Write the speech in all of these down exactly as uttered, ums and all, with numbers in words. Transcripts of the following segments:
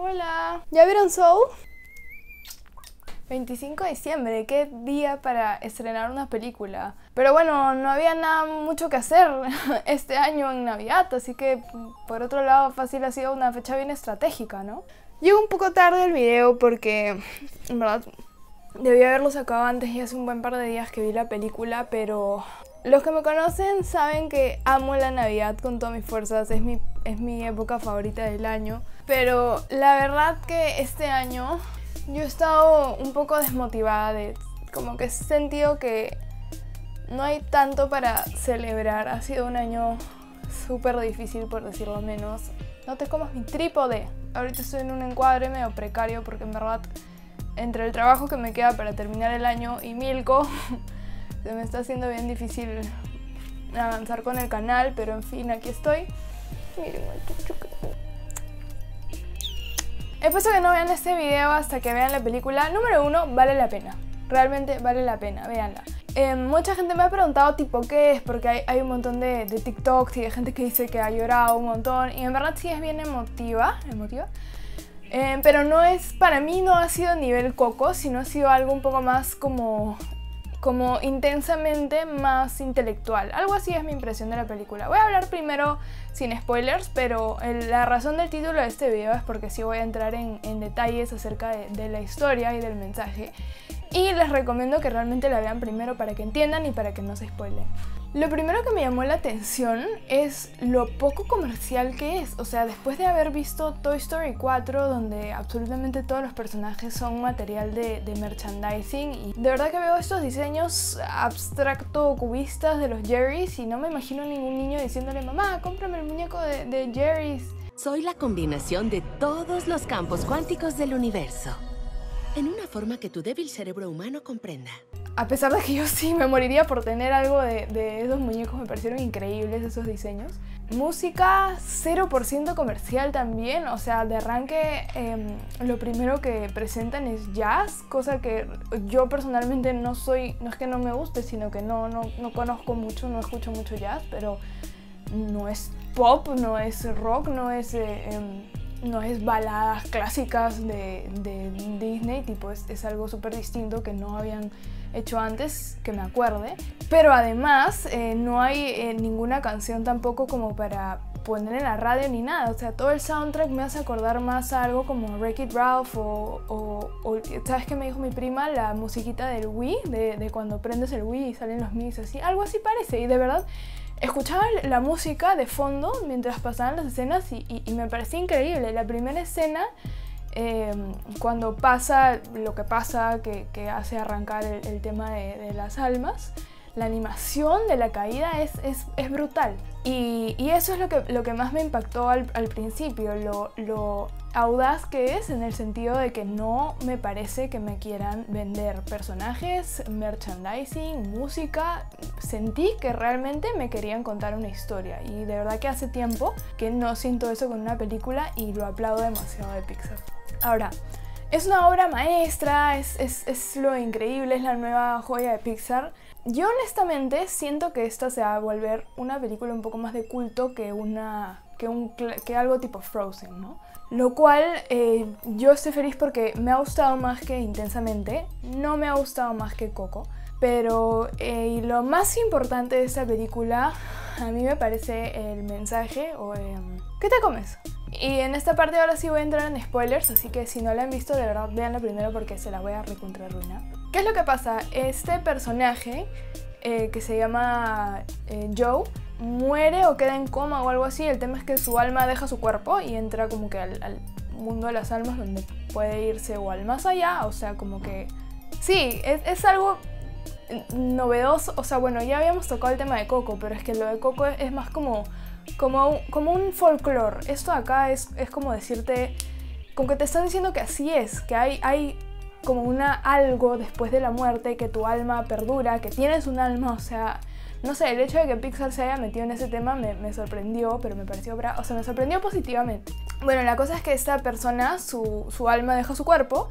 Hola. ¿Ya vieron Soul? veinticinco de diciembre, qué día para estrenar una película. Pero bueno, no había nada mucho que hacer este año en Navidad, así que por otro lado fácil ha sido una fecha bien estratégica, ¿no? Llego un poco tarde el video porque, en verdad, debí haberlo sacado antes y hace un buen par de días que vi la película, pero los que me conocen saben que amo la Navidad con todas mis fuerzas, es mi, es mi época favorita del año. Pero la verdad que este año yo he estado un poco desmotivada, de, como que he sentido que no hay tanto para celebrar. Ha sido un año súper difícil, por decirlo menos. No te comas mi trípode. Ahorita estoy en un encuadre medio precario porque en verdad entre el trabajo que me queda para terminar el año y Milko se me está haciendo bien difícil avanzar con el canal, pero en fin, aquí estoy. Miren el chuchu que tengo. Espero que no vean este video hasta que vean la película. Número uno, vale la pena. Realmente vale la pena, véanla. Eh, mucha gente me ha preguntado tipo qué es, porque hay, hay un montón de, de TikToks y de gente que dice que ha llorado un montón. Y en verdad sí es bien emotiva, emotiva. Eh, pero no es, para mí no ha sido nivel Coco, sino ha sido algo un poco más como, como intensamente más intelectual. Algo así es mi impresión de la película. Voy a hablar primero sin spoilers, pero el, la razón del título de este video es porque sí voy a entrar en, en detalles acerca de, de la historia y del mensaje. Y les recomiendo que realmente la vean primero para que entiendan y para que no se spoilen. Lo primero que me llamó la atención es lo poco comercial que es. O sea, después de haber visto Toy Story cuatro, donde absolutamente todos los personajes son material de, de merchandising, y de verdad que veo estos diseños abstracto cubistas de los Jerrys y no me imagino ningún niño diciéndole: mamá, cómprame el muñeco de, de Jerrys. Soy la combinación de todos los campos cuánticos del universo, en una forma que tu débil cerebro humano comprenda. A pesar de que yo sí me moriría por tener algo de, de esos muñecos, me parecieron increíbles esos diseños. Música cero por ciento comercial también, o sea, de arranque eh, lo primero que presentan es jazz, cosa que yo personalmente no soy, no es que no me guste, sino que no, no, no conozco mucho, no escucho mucho jazz, pero no es pop, no es rock, no es... Eh, eh, no es baladas clásicas de, de Disney, tipo es, es algo súper distinto que no habían hecho antes, que me acuerde. Pero además eh, no hay eh, ninguna canción tampoco como para poner en la radio ni nada. O sea, todo el soundtrack me hace acordar más a algo como Wreck It Ralph o, o, o... ¿Sabes qué me dijo mi prima? La musiquita del Wii, de, de cuando prendes el Wii y salen los Miis, así. Algo así parece, y de verdad escuchaba la música de fondo mientras pasaban las escenas y, y, y me parecía increíble. La primera escena, eh, cuando pasa lo que pasa, que, que hace arrancar el, el tema de, de las almas, la animación de la caída es, es, es brutal. Y, y eso es lo que, lo que más me impactó al, al principio, lo, lo audaz que es, en el sentido de que no me parece que me quieran vender personajes, merchandising, música. Sentí que realmente me querían contar una historia, y de verdad que hace tiempo que no siento eso con una película, y lo aplaudo demasiado de Pixar. Ahora, es una obra maestra, es, es, es lo increíble, es la nueva joya de Pixar. Yo honestamente siento que esta se va a volver una película un poco más de culto que, una, que, un, que algo tipo Frozen, ¿no? Lo cual eh, yo estoy feliz porque me ha gustado más que Intensamente, no me ha gustado más que Coco. Pero eh, lo más importante de esta película a mí me parece el mensaje o eh, ¿qué te comes? Y en esta parte ahora sí voy a entrar en spoilers, así que si no la han visto, de verdad, véanla primero porque se la voy a recontrarruinar. ¿Qué es lo que pasa? Este personaje, eh, que se llama eh, Joe, muere o queda en coma o algo así. El tema es que su alma deja su cuerpo y entra como que al, al mundo de las almas, donde puede irse o al más allá, o sea, como que... Sí, es, es algo novedoso, o sea, bueno, ya habíamos tocado el tema de Coco, pero es que lo de Coco es, es más como... Como, como un folclore. Esto de acá es, es como decirte, como que te están diciendo que así es, que hay, hay como una algo después de la muerte, que tu alma perdura, que tienes un alma. O sea, no sé, el hecho de que Pixar se haya metido en ese tema me, me sorprendió, pero me pareció, o sea, me sorprendió positivamente. Bueno, la cosa es que esta persona, su, su alma deja su cuerpo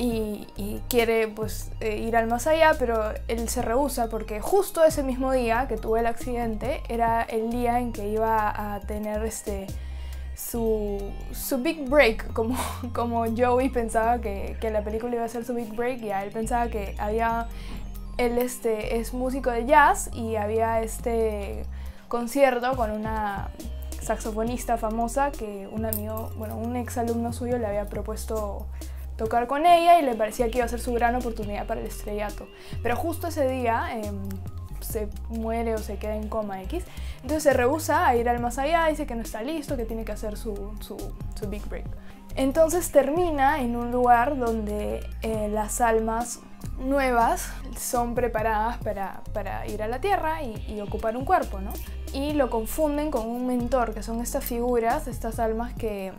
y, y quiere pues eh, ir al más allá, pero él se rehúsa porque justo ese mismo día que tuvo el accidente era el día en que iba a tener este su, su big break, como, como Joey pensaba que, que la película iba a ser su big break, y a él pensaba que había, él este, es músico de jazz y había este concierto con una saxofonista famosa que un amigo, bueno, un ex alumno suyo le había propuesto tocar con ella y le parecía que iba a ser su gran oportunidad para el estrellato. Pero justo ese día eh, se muere o se queda en coma X, entonces se rehúsa a ir al más allá, dice que no está listo, que tiene que hacer su, su, su big break. Entonces termina en un lugar donde eh, las almas nuevas son preparadas para, para ir a la Tierra y, y ocupar un cuerpo, ¿no? Y lo confunden con un mentor, que son estas figuras, estas almas que,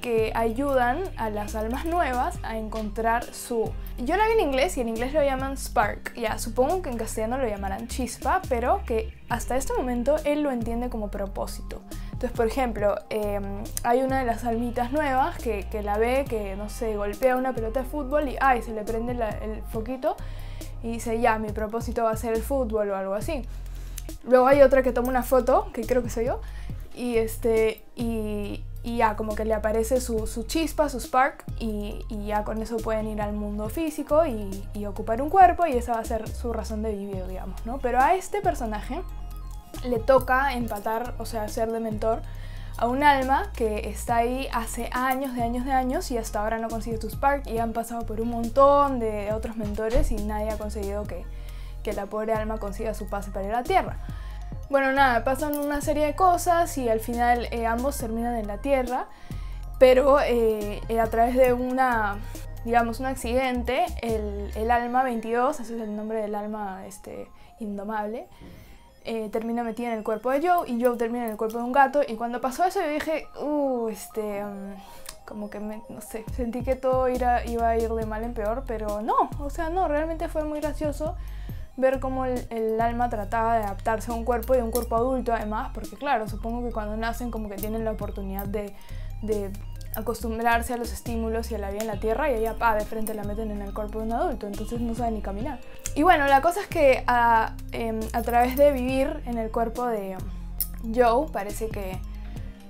que ayudan a las almas nuevas a encontrar su... Yo la vi en inglés y en inglés lo llaman spark, ya, supongo que en castellano lo llamarán chispa, pero que hasta este momento él lo entiende como propósito. Entonces, por ejemplo, eh, hay una de las almitas nuevas que, que la ve, que, no sé, golpea una pelota de fútbol y ¡ay! Se le prende la, el foquito y dice, ya, mi propósito va a ser el fútbol o algo así. Luego hay otra que toma una foto, que creo que soy yo, y, este, y, y ya, como que le aparece su, su chispa, su spark, y, y ya con eso pueden ir al mundo físico y, y ocupar un cuerpo, y esa va a ser su razón de vivir, digamos, ¿no? Pero a este personaje le toca empatar, o sea, ser de mentor a un alma que está ahí hace años de años de años y hasta ahora no consigue su spark, y han pasado por un montón de otros mentores y nadie ha conseguido que, que la pobre alma consiga su pase para ir a la Tierra. Bueno, nada, pasan una serie de cosas y al final eh, ambos terminan en la Tierra, pero eh, eh, a través de una, digamos, un accidente, el, el alma veintidós, ese es el nombre del alma este, indomable, Eh, termina metida en el cuerpo de Joe y Joe termina en el cuerpo de un gato, y cuando pasó eso yo dije, uh, este, um, como que me, no sé, sentí que todo iba, iba a ir de mal en peor, pero no, o sea, no, realmente fue muy gracioso ver cómo el, el alma trataba de adaptarse a un cuerpo, y a un cuerpo adulto además, porque claro, supongo que cuando nacen como que tienen la oportunidad de, de acostumbrarse a los estímulos y a la vida en la Tierra, y ella pa, de frente la meten en el cuerpo de un adulto, entonces no sabe ni caminar. Y bueno, la cosa es que a, eh, a través de vivir en el cuerpo de Joe, parece que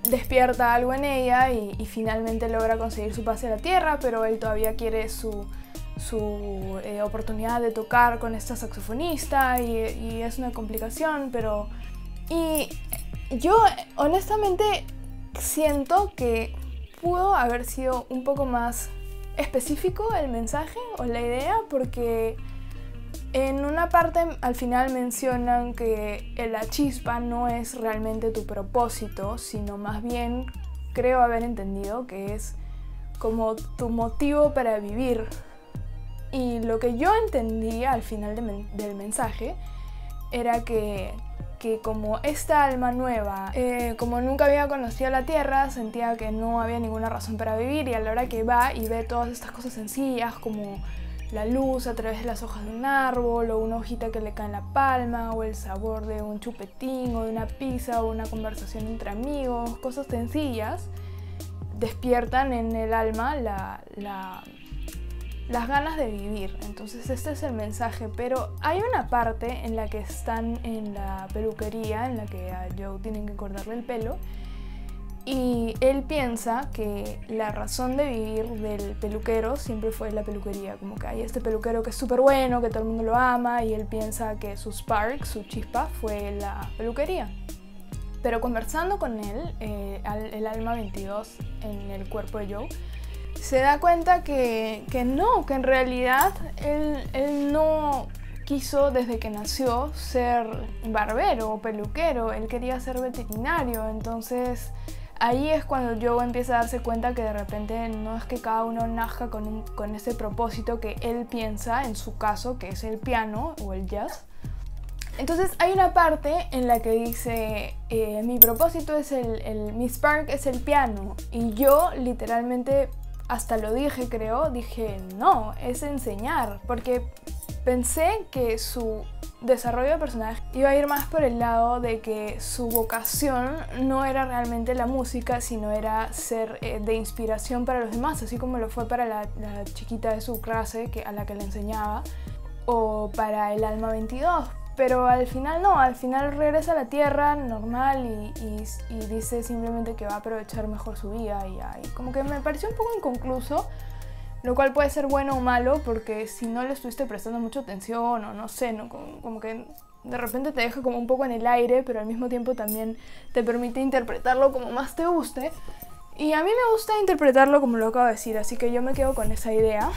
despierta algo en ella y, y finalmente logra conseguir su pase a la Tierra, pero él todavía quiere su, su eh, oportunidad de tocar con esta saxofonista, y, y es una complicación, pero... Y yo honestamente siento que pudo haber sido un poco más específico el mensaje o la idea, porque en una parte al final mencionan que la chispa no es realmente tu propósito, sino más bien, creo haber entendido, que es como tu motivo para vivir. Y lo que yo entendía al final de men- del mensaje era que que como esta alma nueva, eh, como nunca había conocido la Tierra, sentía que no había ninguna razón para vivir, y a la hora que va y ve todas estas cosas sencillas, como la luz a través de las hojas de un árbol, o una hojita que le cae en la palma, o el sabor de un chupetín, o de una pizza, o una conversación entre amigos, cosas sencillas, despiertan en el alma la, la, las ganas de vivir. Entonces este es el mensaje, pero hay una parte en la que están en la peluquería, en la que a Joe tienen que cortarle el pelo, y él piensa que la razón de vivir del peluquero siempre fue la peluquería, como que hay este peluquero que es súper bueno, que todo el mundo lo ama, y él piensa que su spark, su chispa, fue la peluquería. Pero conversando con él, eh, el alma veintidós en el cuerpo de Joe, se da cuenta que, que no, que en realidad él, él no quiso desde que nació ser barbero o peluquero, él quería ser veterinario. Entonces ahí es cuando Joe empieza a darse cuenta que de repente no es que cada uno nazca con, un, con ese propósito que él piensa, en su caso, que es el piano o el jazz. Entonces hay una parte en la que dice, eh, mi propósito es el, el, mi spark es el piano, y yo literalmente... hasta lo dije, creo, dije, no, es enseñar, porque pensé que su desarrollo de personaje iba a ir más por el lado de que su vocación no era realmente la música, sino era ser eh, de inspiración para los demás, así como lo fue para la, la chiquita de su clase que, a la que le enseñaba, o para el alma veintidós, Pero al final no, al final regresa a la Tierra normal y, y, y dice simplemente que va a aprovechar mejor su vida y, y como que me pareció un poco inconcluso, lo cual puede ser bueno o malo porque si no le estuviste prestando mucha atención o no sé, ¿no? Como, como que de repente te deja como un poco en el aire, pero al mismo tiempo también te permite interpretarlo como más te guste. Y a mí me gusta interpretarlo como lo acabo de decir, así que yo me quedo con esa idea.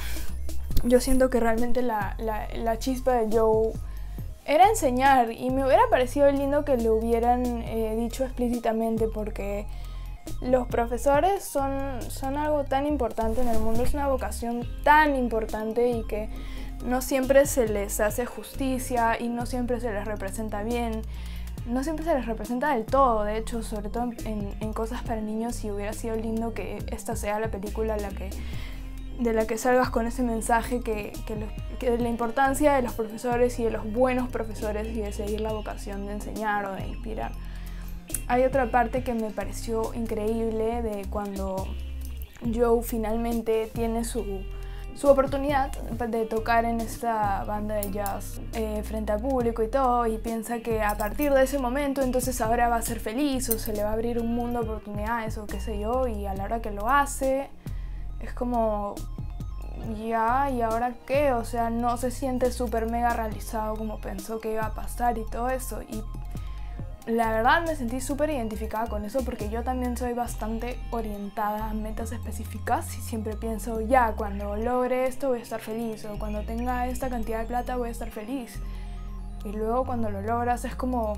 Yo siento que realmente la, la, la chispa de Joe era enseñar y me hubiera parecido lindo que lo hubieran eh, dicho explícitamente porque los profesores son, son algo tan importante en el mundo, es una vocación tan importante y que no siempre se les hace justicia y no siempre se les representa bien, no siempre se les representa del todo, de hecho, sobre todo en, en cosas para niños, y hubiera sido lindo que esta sea la película la que... de la que salgas con ese mensaje que, que, los, que de la importancia de los profesores y de los buenos profesores y de seguir la vocación de enseñar o de inspirar. Hay otra parte que me pareció increíble de cuando Joe finalmente tiene su, su oportunidad de tocar en esta banda de jazz eh, frente al público y todo, y piensa que a partir de ese momento entonces ahora va a ser feliz o se le va a abrir un mundo de oportunidades o qué sé yo, y a la hora que lo hace es como, ya, ¿y ahora qué? O sea, no se siente súper mega realizado como pensó que iba a pasar y todo eso. Y la verdad me sentí súper identificada con eso porque yo también soy bastante orientada a metas específicas y siempre pienso, ya, cuando logre esto voy a estar feliz o cuando tenga esta cantidad de plata voy a estar feliz. Y luego cuando lo logras es como...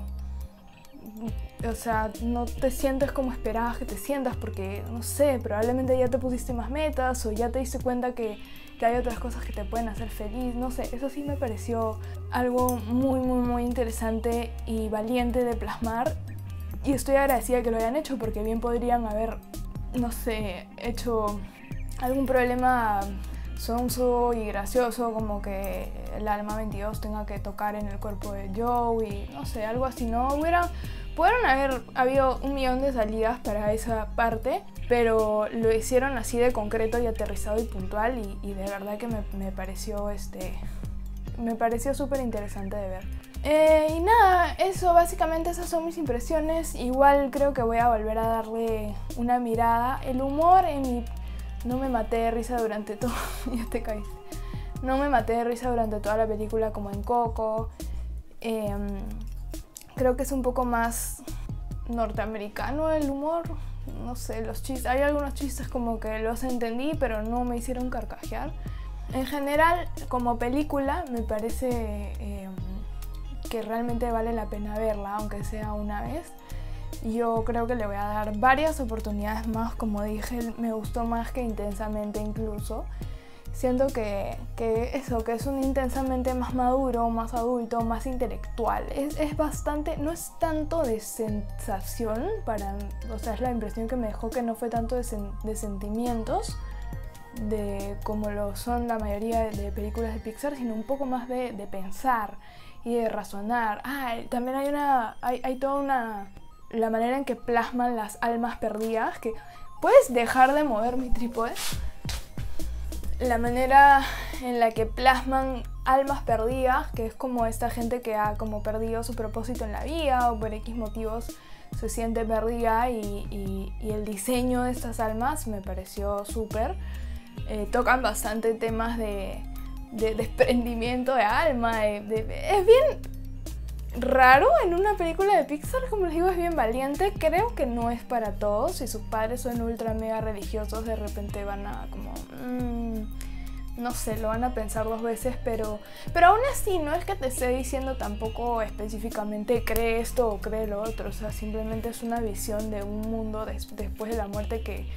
o sea, no te sientes como esperabas que te sientas porque, no sé, probablemente ya te pusiste más metas o ya te diste cuenta que, que hay otras cosas que te pueden hacer feliz, no sé, eso sí me pareció algo muy, muy, muy interesante y valiente de plasmar y estoy agradecida que lo hayan hecho porque bien podrían haber, no sé, hecho algún problema sonso y gracioso como que el alma veintidós tenga que tocar en el cuerpo de Joe y no sé, algo así, no hubiera, pudieron haber habido un millón de salidas para esa parte, pero lo hicieron así de concreto y aterrizado y puntual y, y de verdad que me, me pareció este me pareció súper interesante de ver. Eh, y nada, eso, básicamente esas son mis impresiones. Igual creo que voy a volver a darle una mirada. El humor en mi... No me maté de risa durante todo... ya te caí. No me maté de risa durante toda la película como en Coco. Eh, creo que es un poco más norteamericano el humor. No sé, los chistes... Hay algunos chistes como que los entendí, pero no me hicieron carcajear. En general, como película, me parece eh, que realmente vale la pena verla, aunque sea una vez. Yo creo que le voy a dar varias oportunidades más, como dije, me gustó más que Intensamente incluso. Siento que, que eso, que es un Intensamente más maduro, más adulto, más intelectual. Es, es bastante, no es tanto de sensación, para, o sea, es la impresión que me dejó que no fue tanto de, sen, de sentimientos, de como lo son la mayoría de, de películas de Pixar, sino un poco más de, de pensar y de razonar. Ah, también hay una, hay, hay toda una... la manera en que plasman las almas perdidas, que puedes dejar de mover mi trípode, la manera en la que plasman almas perdidas, que es como esta gente que ha como perdido su propósito en la vida o por X motivos se siente perdida y, y, y el diseño de estas almas me pareció súper. Eh, tocan bastante temas de, de desprendimiento de alma, de, de, es bien... raro en una película de Pixar, como les digo, es bien valiente. Creo que no es para todos. Si sus padres son ultra mega religiosos, de repente van a como... Mmm, no sé, lo van a pensar dos veces, pero... Pero aún así, no es que te esté diciendo tampoco específicamente cree esto o cree lo otro. O sea, simplemente es una visión de un mundo des- después de la muerte que...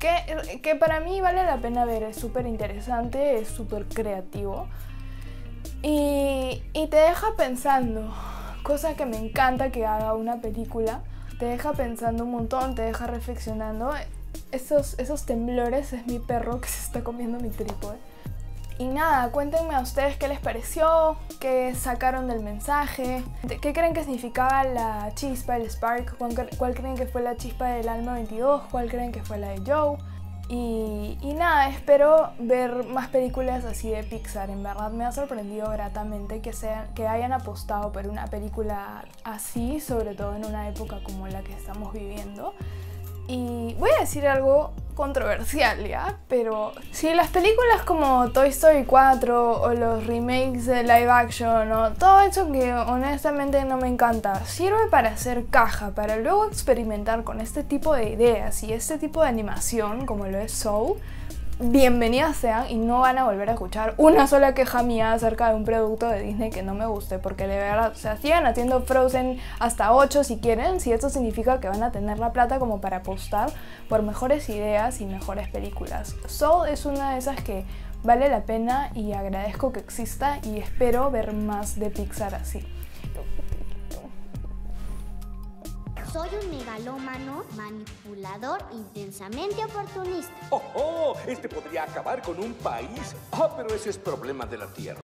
Que, que para mí vale la pena ver. Es súper interesante, es súper creativo. Y, y te deja pensando, cosa que me encanta que haga una película, te deja pensando un montón, te deja reflexionando. Esos, esos temblores es mi perro que se está comiendo mi trípode. Y nada, cuéntenme a ustedes qué les pareció, qué sacaron del mensaje, qué creen que significaba la chispa, el spark, cuál, cuál creen que fue la chispa del alma veintidós, cuál creen que fue la de Joe. Y, y nada, espero ver más películas así de Pixar. En verdad me ha sorprendido gratamente que, sean, que hayan apostado por una película así, sobre todo en una época como la que estamos viviendo. Y voy a decir algo controversial, ¿ya? Pero si las películas como Toy Story cuatro o los remakes de live action o todo eso que honestamente no me encanta sirve para hacer caja, para luego experimentar con este tipo de ideas y este tipo de animación como lo es Soul, bienvenidas sean y no van a volver a escuchar una sola queja mía acerca de un producto de Disney que no me guste, porque de verdad, o sea, sigan haciendo Frozen hasta ocho si quieren, si esto significa que van a tener la plata como para apostar por mejores ideas y mejores películas. Soul es una de esas que vale la pena y agradezco que exista y espero ver más de Pixar así. Soy un megalómano, manipulador, intensamente oportunista. ¡Oh, oh! Este podría acabar con un país. Ah, pero ese es problema de la Tierra.